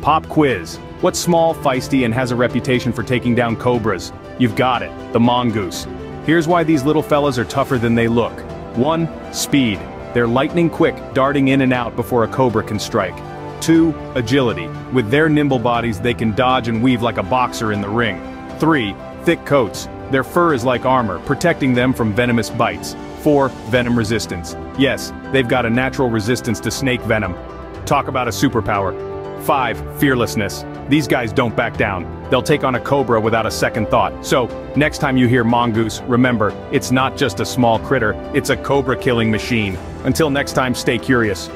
Pop quiz. What's small, feisty, and has a reputation for taking down cobras? You've got it, the mongoose. Here's why these little fellas are tougher than they look. 1. Speed. They're lightning quick, darting in and out before a cobra can strike. 2. Agility. With their nimble bodies they can dodge and weave like a boxer in the ring. 3. Thick coats. Their fur is like armor, protecting them from venomous bites. 4. Venom resistance. Yes, they've got a natural resistance to snake venom. Talk about a superpower. 5. Fearlessness. These guys don't back down. They'll take on a cobra without a second thought. So, next time you hear mongoose, remember, it's not just a small critter, it's a cobra-killing machine. Until next time, stay curious.